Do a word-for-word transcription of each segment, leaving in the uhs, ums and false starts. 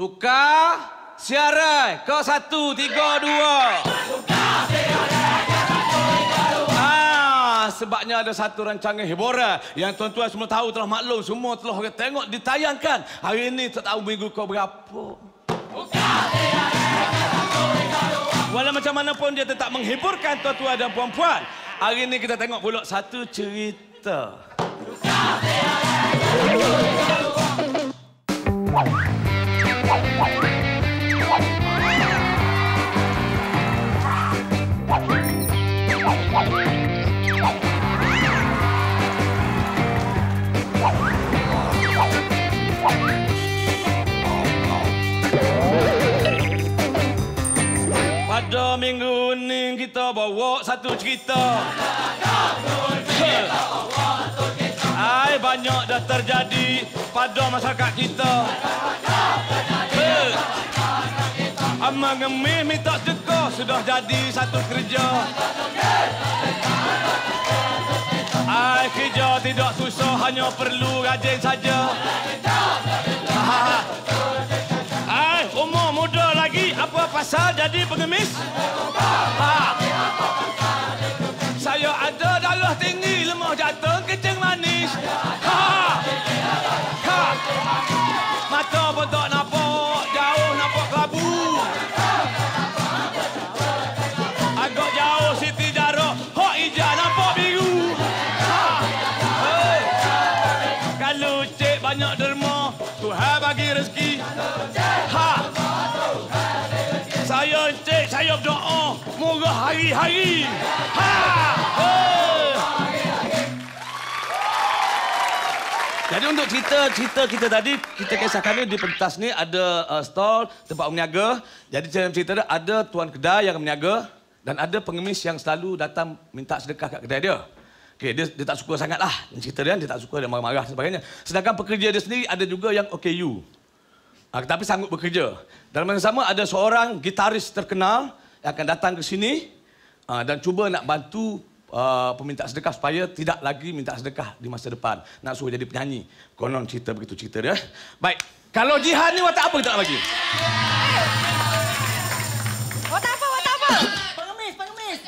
Tukar siarai. Kau satu, tiga, dua. Tukar siarai. Ah, sebabnya ada satu rancangan hiburan yang tuan-tuan semua tahu telah maklum. Semua telah orang tengok ditayangkan. Hari ini tak tahu minggu kau berapa. Tukar siarai. Walau macam mana pun dia tetap menghiburkan tuan-tuan dan puan-puan. Hari ini kita tengok pulak satu cerita. Tukar siarai. Tukar siarai. Pada minggu ni kita bawa satu cerita. Hai, banyak dah terjadi pada masyarakat kita. Amang ngemih minta sedekah sudah jadi satu kerja. Hai, kerja tidak susah, hanya perlu rajin saja. Hai, umur muda lagi apa pasal jadi pengemis? Ha. Saya ada darah tinggi, lemah jantung, kencing manis. Ha. Ha. Mata botak nampak jauh, nampak kelabu. Agak jauh siti jarak, hak hijau nampak biru. Ha. Hey. Kalau cik banyak derma, Tuhan bagi rezeki. Ha. Saya cik, saya berdoa, moga hari-hari. Ha. Hey. Jadi untuk cerita-cerita kita tadi, kita kisahkan ni di pentas ni ada uh, stall, tempat berniaga. Jadi dalam cerita dia ada tuan kedai yang berniaga dan ada pengemis yang selalu datang minta sedekah kat kedai dia. Okey, dia, dia tak suka sangat lah. Cerita dia, dia tak suka, dia marah-marah dan sebagainya. Sedangkan pekerja dia sendiri ada juga yang O K U. Uh, tapi sanggup bekerja. Dalam masa sama ada seorang gitaris terkenal yang akan datang ke sini uh, dan cuba nak bantu Uh, peminta sedekah supaya tidak lagi minta sedekah di masa depan. Nak suruh jadi penyanyi. Konon cerita begitu cerita dia. Baik. Kalau Jihan ni watak apa kita nak bagi? Watak apa, watak apa? Pengemis, pengemis.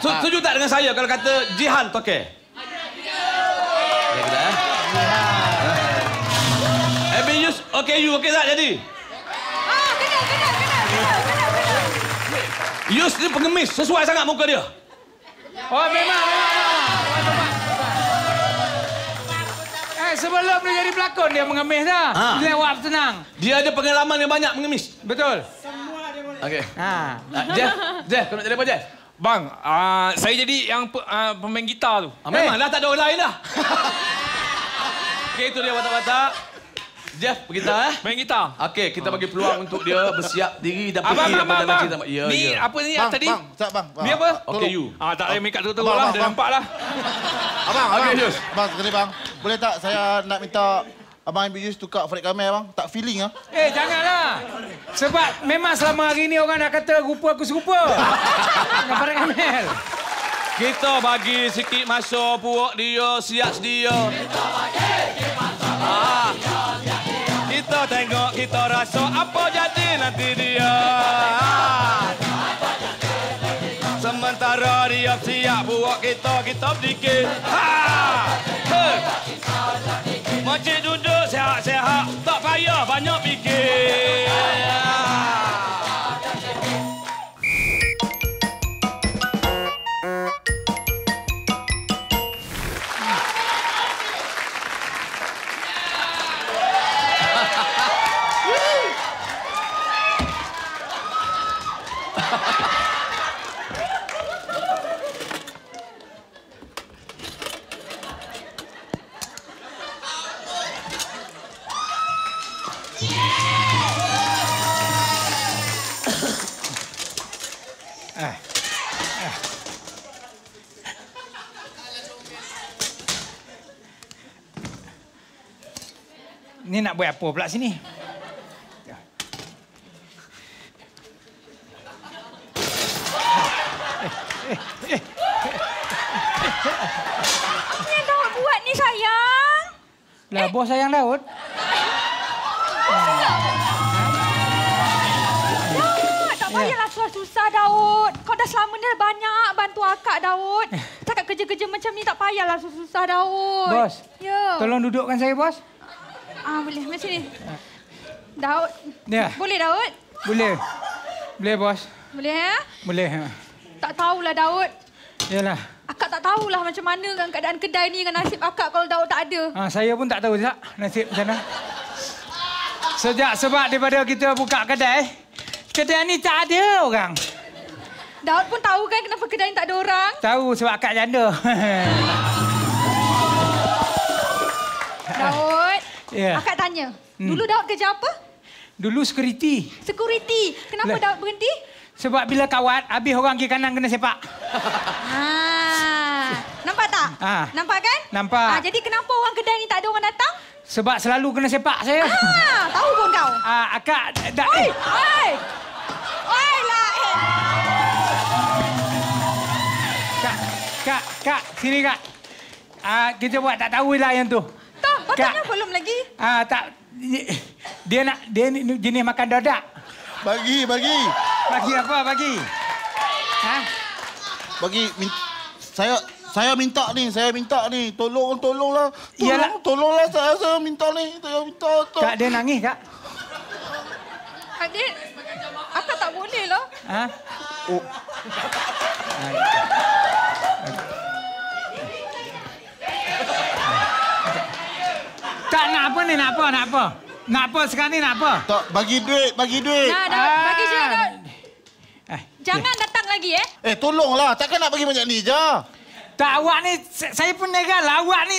Setuju tak dengan saya kalau kata Jihan toke? Ada. Ebby Yus, okey you, okey tak jadi? Ah, kena, kena, kena, kena, kena. Yus ni pengemis, sesuai sangat muka dia. Oh, memang, memang. Eh, sebelum dia jadi pelakon, dia mengemis dah. Ha. Dia awak tenang. Dia ada pengalaman yang banyak mengemis. Betul. Semua dia boleh. Okey. Ha. Jeff, Jeff, kau nak jadi apa, Jeff? Bang, uh, saya jadi yang uh, pemain gitar tu. Ah, memang dah tak ada orang lain dah. Okey, itu dia watak-watak. Jeff, bergitar eh? Main gitar. Okey, kita bagi peluang untuk dia bersiap diri dan pergi dalam cerita. Ya, ni ya. Apa ni bang, tadi? Bang, tak bang. Ni apa? Okey you. Ah, tak payah make up teruk-teruk lah, dah nampak lah. Abang, okey Yus. Bang, sekali bang. Boleh tak saya nak minta abang Ebby Yus tukar flat kamera bang? Tak feeling ah. Eh, janganlah. Sebab memang selama hari ni orang nak kata rupa aku serupa. Dengan flat kamera. Kita bagi sikit masa puak dia, siap sedia. Kita bagi sikit masa puak dia, siap sedia. Kita tengok, kita rasa apa jadi nanti dia. Sementara dia siap buat kita, kita berdikit. Makcik duduk sehat-sehat, tak payah banyak fikir. Ni nak buat apa pula sini? Ni yang Daud buat ni sayang. Lah, eh. Bos sayang Daud. kena banyak bantu akak, Daud. Cakap kerja-kerja macam ni tak payahlah susah-susah, Daud. Bos, ya. Tolong dudukkan saya, Bos. Ah, boleh. Mari sini. Daud. Ya. Boleh, Daud? Boleh. Boleh, Bos. Boleh, ya? Boleh. Tak tahulah, Daud. Yalah. Akak tak tahulah macam mana kan keadaan kedai ni dengan nasib akak kalau Daud tak ada. Ah, saya pun tak tahu tak nasib macam mana. Sejak sebab daripada kita buka kedai, kedai ni tak ada orang. Daud pun tahu kan kenapa kedai ni tak ada orang? Tahu sebab akak janda. Daud, yeah. Akak tanya. Dulu hmm. Daud kerja apa? Dulu security. Security. Kenapa Le Daud berhenti? Sebab bila kawat, habis orang kiri kanan kena sepak. Ah. Nampak tak? Ah. Nampak kan? Nampak. Ah, jadi kenapa orang kedai ni tak ada orang datang? Sebab selalu kena sepak saya. Ah, tahu pun kau. Ah, akak dak. Oi, oi. Oi lah. Kak, kak, kak, sini kak. Ah, kita buat tak tahulah yang tu. Tak, patutnya belum lagi. Ah, tak dia nak dia ni jenis makan dadak. Bagi, bagi. Bagi apa? Bagi. Ha? Bagi saya Saya minta ni, saya minta ni. Tolong, tolonglah. Tolong, tolonglah saya, saya minta ni. Saya minta. Tolong. Kak, dia nangis, Kak. Adik, akak tak boleh lah. Ha? Oh. Tak, nak apa ni? Nak apa? Nak apa? Nak apa sekarang ni? Nak apa? Tak, bagi duit, bagi duit. Nah, dah, ah. Bagi duit, dah. Eh, jangan eh. datang lagi, eh. Eh, tolonglah. Takkan nak bagi banyak ni je. Tak, awak ni, saya pun negara lah. Awak ni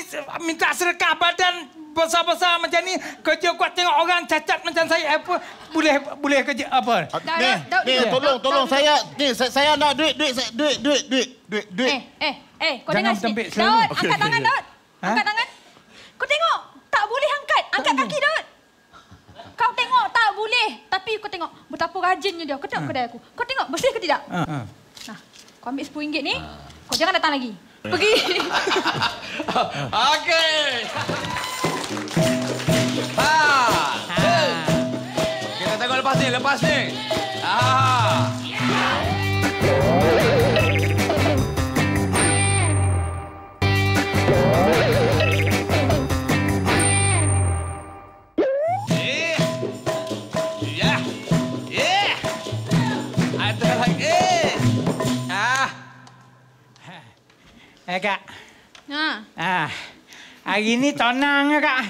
minta sedekah badan besar-besar macam ni. Kerja kuat tengok orang cacat macam saya. Apa, boleh boleh kerja apa? Ni, ni, tolong, tolong saya. Ni, saya nak duit, duit, duit, duit, duit, duit, duit. Eh, eh, eh, kau dengar sini. Daud, angkat tangan, Daud. Angkat tangan. Kau tengok, tak boleh angkat. Angkat kaki, Daud. Kau tengok, tak boleh. Tapi kau tengok, betapa rajinnya dia. Kau tengok kedai aku. Kau tengok, bersih ke tidak? Nah, kau ambil sepuluh ringgit ni. Kau jangan datang lagi. Pergi. Okey. Ha. Kita tengok lepas ni, lepas ni. Ha. Ya. Ya. Ada lagi. Eh, Kak. Ha. Ah. Hari ni tonang ke, Kak?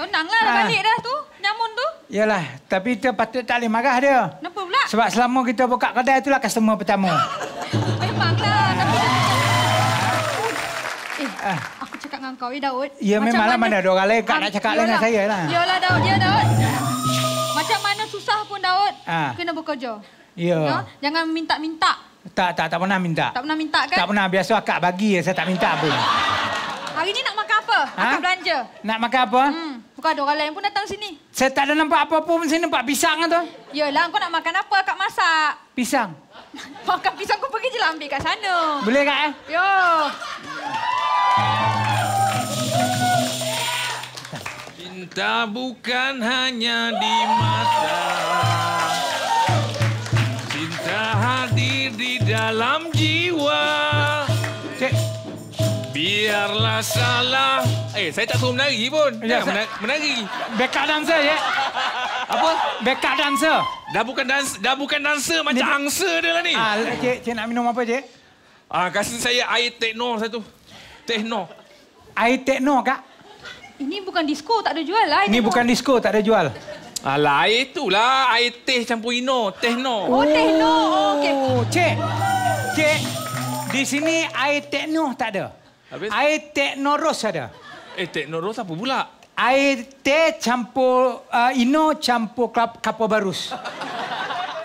Tonanglah dah ah. balik dah tu. Nyamun tu. Yalah, tapi kita patut tak boleh marah dia. Kenapa pula? Sebab selama kita buka kedai itulah customer pertama. Memanglah. Tapi... Eh, ah. aku cakap dengan kau, eh, Daud. Ya, macam memanglah mana, mana ada orang lain. Kak ah, nak cakap dengan saya lah. Yalah, Daud. Ya, Daud. Macam mana susah pun, Daud. Ah. Kena bekerja. Ya. Ya. Jangan minta-minta. Tak, tak, tak pernah minta. Tak pernah minta kan? Tak pernah. Biasa akak bagi, saya tak minta pun. Hari ni nak makan apa? Ha? Akak belanja. Nak makan apa? Hmm. Bukan ada orang lain pun datang sini. Saya tak ada nampak apa pun. Saya nampak pisang tu. Yelah, kau nak makan apa? Akak masak. Pisang? Makan pisang, kau pergi je lah ambil kat sana. Boleh, Kak? Eh? Yo. Cinta bukan hanya di mata. Di dalam jiwa. Cik. Biarlah salah. Eh, saya tak suruh menari pun. Ya, saya... menari. Backup dancer, ya. Apa? Backup dancer. Dah bukan dancer, dah bukan dancer macam ni... angsa dia lah ni. Ah, cik, cik nak minum apa, cik? Ah, kasih saya air tekno satu. Tekno. Air tekno, Kak? Ini bukan disco, tak ada jual lah. Ini bukan disco, tak ada jual. Alah, air itulah. Air teh campur ino. Tehno. Oh, tehno. Okey. Cik. Cik. Di sini air tehno tak ada. Habis? Air tehno ros ada. Eh, tehno ros apa pula? Air teh campur uh, ino campur kapur barus.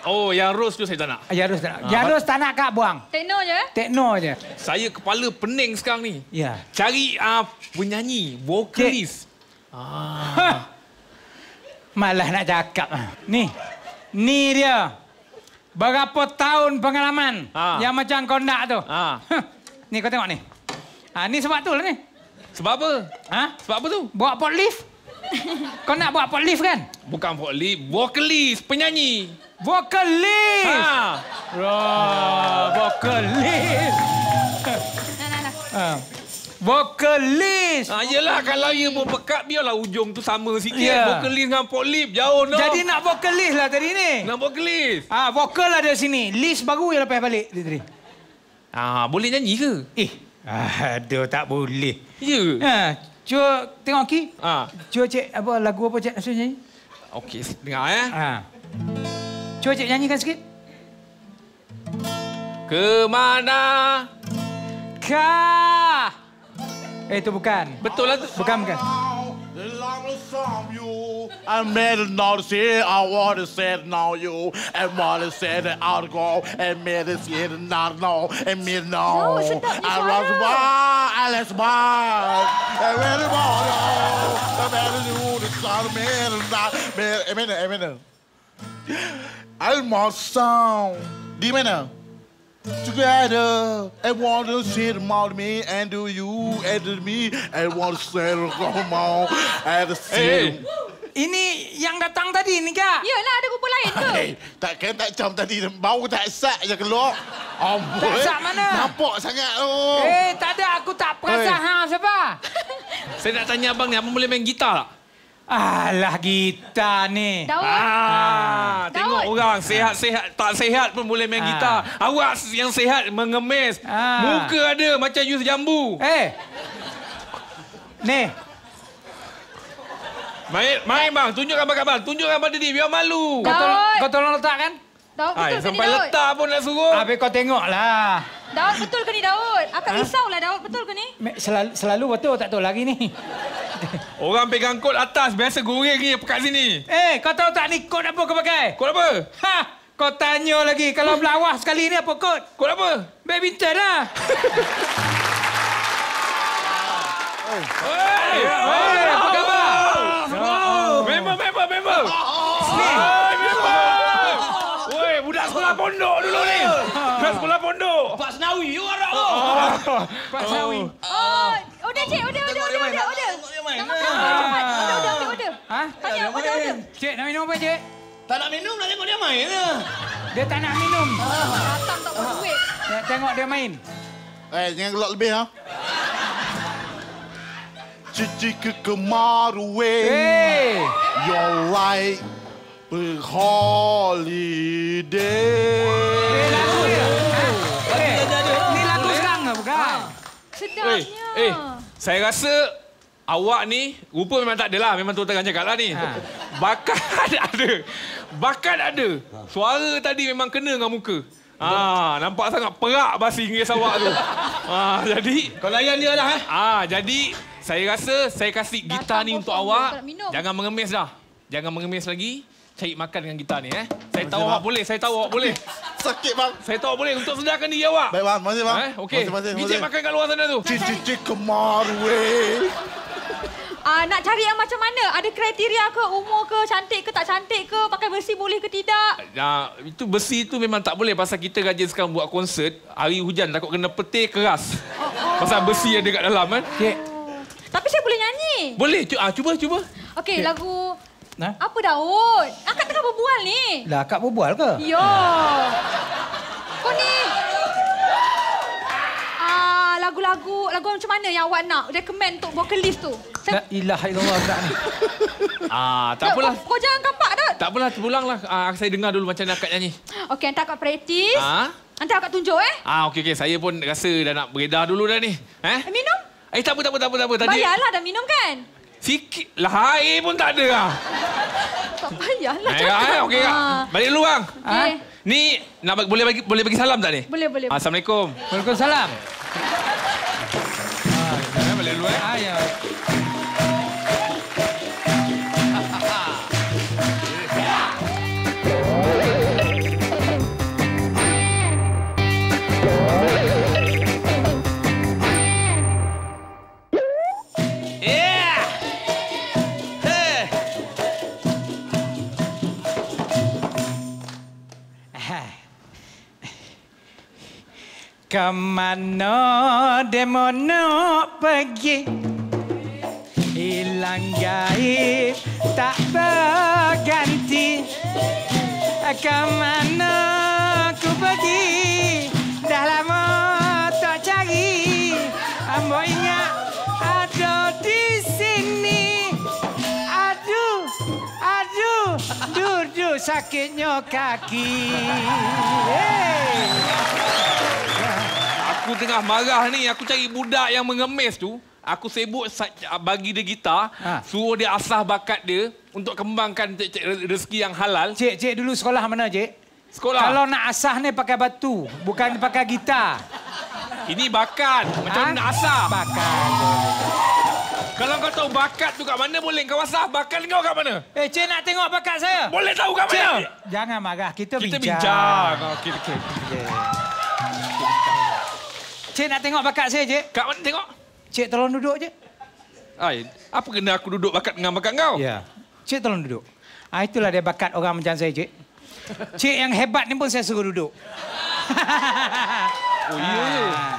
Oh, yang ros tu saya tak nak. Yang ros tak nak. Yang ros tak nak, Kak, buang. Tehno je? Tehno je. Saya kepala pening sekarang ni. Ya. Cari uh, penyanyi, vokalis. Ah. Malah nak cakap. Ni. Ni dia. Berapa tahun pengalaman ha. yang macam kau nak tu. Ha. Ni kau tengok ni. Ha, ni sebab tu lah ni. Sebab apa? Ha? Sebab apa tu? Buat pot lift. Kau nak buat pot lift kan? Bukan pot lift. Vokalis. Penyanyi. Vokalis. Ah. Wah, vokalis. Nah, nah, nah. Ah. Vokalis. Ah, yelah, kalau you berpekat, biarlah ujung tu sama sikit. Yeah. Vokalis dengan polip, jauh no. Jadi nak vokalis lah tadi ni. Nak vokalis. Ah, vokal lah dari sini. List baru yang lepas balik tadi. Ah, boleh nyanyi ke? Eh, aduh tak boleh. Ya. Yeah. Ah, cuba tengok ki. Ah. Cuba cek apa lagu apa cek nasi nyanyi. Okey, dengar ya. Ah. Cuba cek nyanyikan sikit. Kemana kah? Eh, itu bukan. Betul lah tu. Bukan, bukan. The longest from you, I made it not say I want to say it now you, and want to say that I'll go, and made it say it not now, and me now. No, I was wild, I was wild, and made it all now, I made it you, the sun made it not, made it, made it, made it. I must sound, di mana? Together, I want to see about me and do you and me. I want to say come on and see. Ini yang datang tadi ni kak? Yalah, ada kumpul lain tu. Hey, takkan tak jam tadi, bau tak sak je keluar. Amboi. Tak sak mana? Nampak sangat tu. Oh. Eh, hey, tak ada. Aku tak perasan hey. Hang siapa. Saya nak tanya abang ni, abang boleh main gitar tak? Alah, gitar ni. Daud. Ah, tengok Daud. Orang sehat-sehat, tak sehat pun boleh main ah. gitar. Awak yang sehat mengemis. Ah. Muka ada macam Yus Jambu. Eh. Ni. Main, main bang. Tunjukkan pada abang. Tunjukkan pada dia. Biar malu. Daud. Kau tolong, kau tolong letak kan? Daud, betul Ay, ke sampai ni, Daud? Letak pun nak suruh. Habis kau tengoklah. Daud, betul ke ni, Daud? Akak ha? Risaulah, Daud. Betul ke ni? Selalu, selalu betul. Tak tahu lagi ni. Orang pegang kod atas, biasa goreng ni pekat sini. Eh, kau tahu tak ni kod apa kau pakai? Kod apa? Ha, kau tanya lagi. Kalau melawah sekali ni apa kod? Kod apa? Badminton lah. Oi. Oi. Oi, apa khabar? Member, member, member. Oi, member. Oi, budak sekolah pondok dulu ni. Budak sekolah pondok. Pak Senawi, you are all. Pak Senawi. Oi. Udah, cik. Udah, udah, udah, udah, udah. Nama kamu cepat. Udah, udah, udah, udah. Ha? Tanya, udah, udah. Cik, nak minum apa, cik? Tak nak minum, nak tengok dia main ke? Dia tak nak minum. Datang tak buat duit. Nak tengok dia main. Eh, jangan gelap lebih, ha? Cici ke kemaruin. Hey! You're right. Berholiday. Eh, lagu dia. Eh, ni lagu sekarang ke, bukan? Sedapnya. Eh, saya rasa... Awak ni, rupa memang tak adalah. Memang tu terang cakap lah ni. Ha. Bakat ada. Bakat ada. Suara tadi memang kena dengan muka. Ha, nampak sangat perak bahasa Inggeris awak tu. Ha, jadi... Kau layan dia lah. Ha, jadi, saya rasa saya kasih gitar ni untuk awak. Jangan mengemis dah. Jangan mengemis lagi. Cari makan dengan gitar ni. Eh. Saya tahu awak boleh. Saya tahu awak boleh. Sakit bang. Saya tahu boleh untuk sedarkan diri awak. Baik bang, masih bang. Eh, okey. Pergi cek makan kat luar sana tu. Cici kemaruin. Uh, nak cari yang macam mana? Ada kriteria ke? Umur ke? Cantik ke tak cantik ke? Pakai besi boleh ke tidak? Nah, itu besi tu memang tak boleh. Pasal kita rajin sekarang buat konsert. Hari hujan takut kena petir keras. Oh, oh. Pasal besi ada kat dalam kan. Cik. Oh. Tapi saya boleh nyanyi. Boleh. Ah, cuba, cuba. Okey, lagu... Nah? Apa Daud? Akak tengah berbual ni. Lah, akak berbual ke? Ya. Kau ni... lagu-lagu lagu macam mana yang awak nak recommend untuk vokalis tu? La ilaha illallah tak ni. Ah, tak apalah. Kau, kau jangan kapak dah. Tak apalah, pulanglah. Ah, saya dengar dulu macam mana akak nyanyi. Okey, hantar akak praktis. Ah. Hantar akak tunjuk eh. Ah, okey okey. Saya pun rasa dah nak beredar dulu dah ni. Eh? Minum? Eh, tak apa tak apa tak apa tak apa. Tadi bayarlah dah minum kan? Sikit lah air pun tak ada lah. Tak payahlah. Eh, okey kak. Balik dulu bang. Okay. Ah. Ni nak boleh bagi boleh bagi salam tak ni? Boleh boleh. Assalamualaikum. Waalaikumsalam. Boleh luar? Ah, ya. Kemana demonok pergi, hilang gaib tak berganti. kemana ku pergi, dah lama tak cari. Ambo ingat ada di sini. Aduh, aduh, duduh sakitnya kaki. Hey. Aku tengah marah ni, aku cari budak yang mengemis tu. Aku sibuk bagi dia gitar, ha. Suruh dia asah bakat dia untuk kembangkan rezeki yang halal. Cik, cik dulu sekolah mana, cik? Sekolah. Kalau nak asah ni pakai batu, bukan pakai gitar. Ini bakat, macam ha? Nak asah. Bakat. Kalau kau tahu bakat tu kat mana boleh kau asah, bakat kau kat mana? Eh, cik nak tengok bakat saya. Boleh tahu kat mana? Cik, jangan marah, kita bincang. Kita bincang. Okey, okey. Cik nak tengok bakat saya, cik? Kat mana tengok? Cik, tolong duduk je. Ay, apa kena aku duduk bakat dengan bakat kau? Ya. Cik, tolong duduk. Ah, itulah dia bakat orang macam saya, cik. Cik yang hebat ni pun saya suruh duduk. Oh, ya. Yeah. Ah.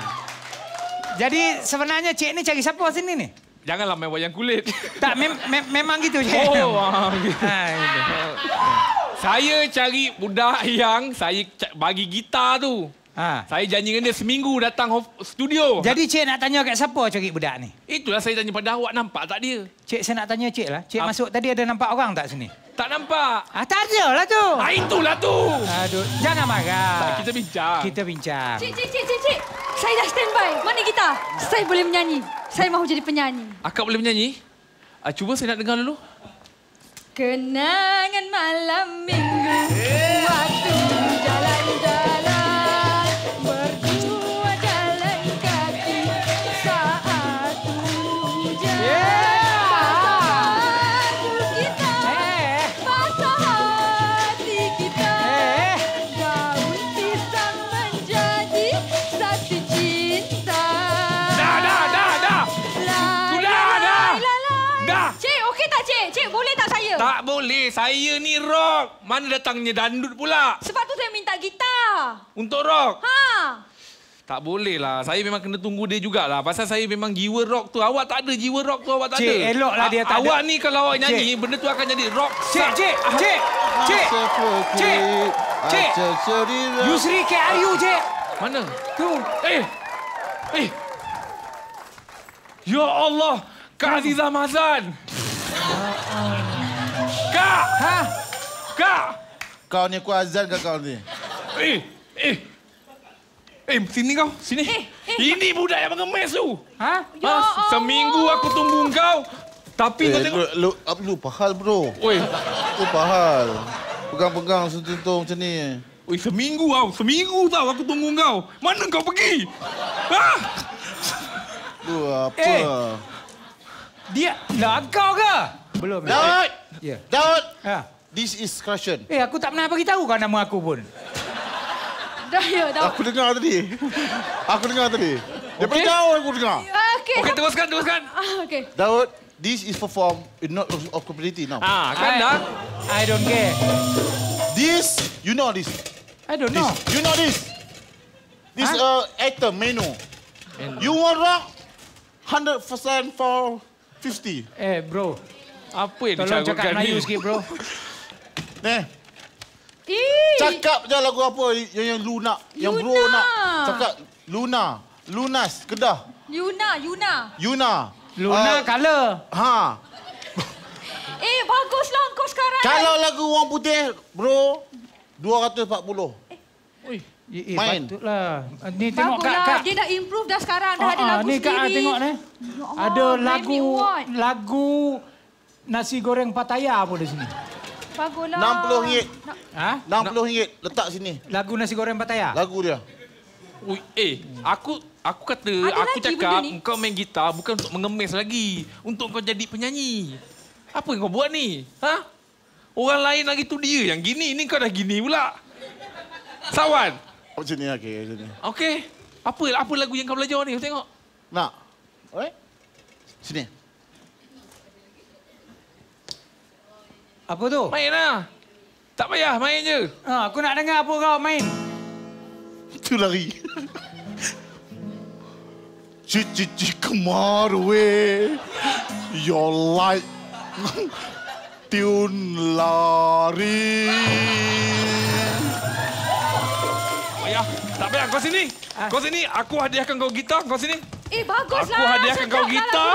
Jadi sebenarnya cik ni cari siapa sini ni? Janganlah main wayang kulit. Tak, mem mem memang gitu, cik. Oh, ah, gitu. Ah, gitu. Saya cari budak yang saya bagi gitar tu. Ha. Saya janji dengan dia seminggu datang studio. Jadi cik nak tanya kat siapa cari budak ni? Itulah saya tanya pada awak, nampak tak dia? Cik, saya nak tanya cik lah. Cik ha. Masuk tadi ada nampak orang tak sini? Tak nampak. Ah, tak ada lah tu. Ah, itulah tu. Aduh, jangan marah. Tak, kita bincang. Kita bincang. Cik, cik, cik, cik, cik. Saya dah standby. Mana gitar? Saya boleh menyanyi. Saya mahu jadi penyanyi. Akak boleh menyanyi? Ah, cuba saya nak dengar dulu. Kenangan malam minggu. Hey. Waktu jalan-jalan. Tak boleh. Saya ni rock. Mana datangnya dandut pula? Sebab tu saya minta gitar. Untuk rock? Ha. Tak boleh lah. Saya memang kena tunggu dia jugalah. Pasal saya memang jiwa rock tu. Awak tak ada jiwa rock tu. Awak tak cik, ada. Cik, eloklah dia tak awak ada. Awak ni kalau awak nyanyi, cik. Benda tu akan jadi rock. Cik, cik, cik, cik, cik, cik. Yusri K R U, cik. Mana? Tu. Eh. Eh. Ya Allah. Kak Azizah Mazan. Kak! Ha? Kak! Kau ni aku azan ke kau ni? Eh! Eh! Eh, sini kau. Sini. Eh, eh. Ini budak yang mengemis tu. Ha? Ya ha? Seminggu aku tunggu kau. Tapi eh, kau tengok... Lu, lu, lu pahal, bro. Oi. Lu pahal. Pegang-pegang sentuh-sentuh macam ni. Oi, seminggu tau. Seminggu tau aku tunggu kau. Mana kau pergi? Ha? Lu, apa? Eh. Dia... Lah kau ke? Belum. Daud! Ya. Daud! Ha. This is Krashen. Eh, aku tak pernah beritahu kau nama aku pun. Dah ya, Daud. Aku dengar tadi. Aku dengar tadi. Okay. Daripada jauh aku dengar. Okey. Okey, teruskan, teruskan. Ah, okey. Daud, this is for form, not of community now. Ah, kan dah. I don't care. This, you know this. I don't know. This. You know this. This huh? uh, item menu. And you want rock? one hundred percent for fifty. Eh, bro. Apa yang tolong cakap Melayu sikit, bro. Ni. Eee. Cakap je lagu apa yang, yang lu nak. Luna. Yang bro nak. Cakap Luna. Lunas, Kedah. Luna, Yuna. Yuna. Luna, uh, color. Ha. Eh, baguslah kau sekarang. Kalau lagu orang putih, bro, dua ratus empat puluh. Eh. Oi. Eh, eh, main. Patutlah. Ni tengok Kak, Kak. Dia dah improve dah sekarang. Dah uh, ada lagu ni, sendiri. Ni Kak, tengok ni. Oh, ada lagu, lagu... nasi goreng Pattaya pun di sini. Baguslah. enam puluh ringgit. Ha? enam puluh ringgit letak sini. Lagu nasi goreng Pattaya. Lagu dia. Ui, eh, aku aku kata, ada aku cakap kau main gitar bukan untuk mengemis lagi, untuk kau jadi penyanyi. Apa yang kau buat ni? Ha? Orang lain lagi tu dia yang gini, ni kau dah gini pula. Sawan. Macam ni okey, macam ni. Okey. Apa apa lagu yang kau belajar ni? Tengok. Nak. Alright. Sini. Apa tu? Main lah. Tak payah, main je. Ha, aku nak dengar apa kau main. Itu lari. Cici-cici kemarwe. Your light. Tune lari. sayang, kau sini. Kau sini, aku hadiahkan kau gitar, kau sini. Eh, baguslah. Aku hadiahkan kau gitar.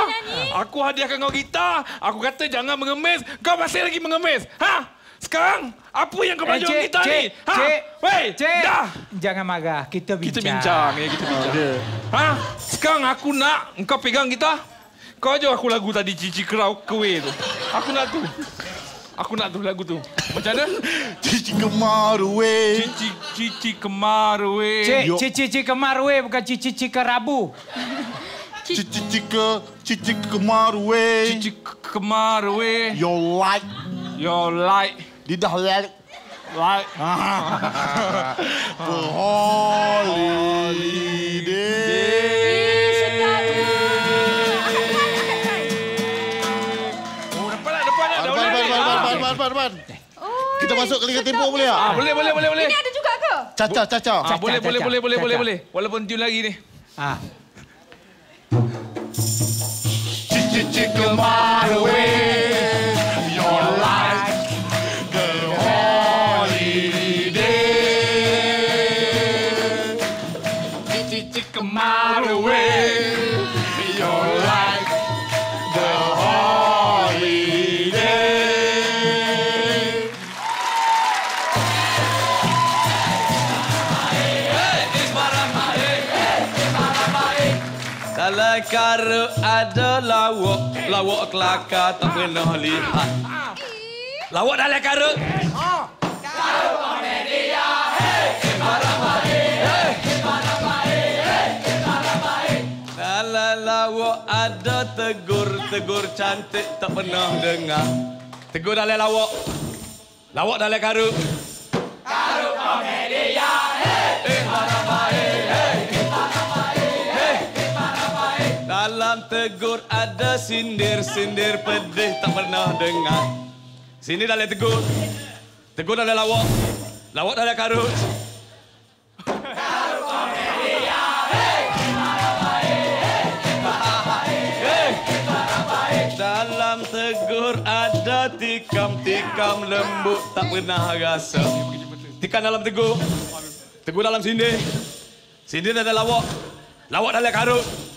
Aku hadiahkan kau gitar. Aku kata jangan mengemis, kau masih lagi mengemis. Ha? Sekarang, apa yang kau belajar eh, gitar cik, ni? Ha? Cik, wey, cik. Dah. Jangan marah, kita bincang. Kita bincang, ya, kita bincang. Oh, ha? Sekarang aku nak kau pegang gitar. Kau ajar aku lagu tadi, Cici Kerau Kewe tu. Aku nak tu. Aku nak tu lagu tu. Macam mana? Cici Kemarwe. Cici Cici Kemarwe. Cik, Cici Cici Kemarwe bukan Cici Cici Kerabu. Cici Cici ke Cici Kemarwe. Cici Kemarwe. Your light. Your light. Lidah light. Light. The holiday. Depan. Oh, kita masuk ke Liga Tempoh boleh tak? Ah, boleh boleh boleh boleh. Ini ada juga ke? Caca caca. Ah, boleh boleh boleh boleh boleh boleh. Walaupun tune lagi ni. Ah. Cici cici kemarwe. Your life. The holiday. Cici cici kemarwe. Your life. The holiday. Kalau ada lawak, lawak kelakar tak pernah lihat. Lawak dah lah karut. Karut komedia, hei, ibarat baik, hei, ibarat baik, hei, ibarat baik. Kalau lawak ada tegur, tegur cantik tak pernah dengar. Tegur dah lah lawak. Lawak dah lah karut. Karut komedia, hei, ibarat baik, hei. Dalam tegur ada sindir-sindir pedih tak pernah dengar. Sini dah ada tegur. Tegur dah ada lawak. Lawak dah ada karut. Karut komedia, hei, ibarat baik, hei, ibarat baik, hei, ibarat baik. Dalam tegur ada tikam-tikam lembut tak pernah rasa. Tikam dalam tegur. Tegur dalam sindir. Sindir dah ada lawak. Lawak dah ada karut.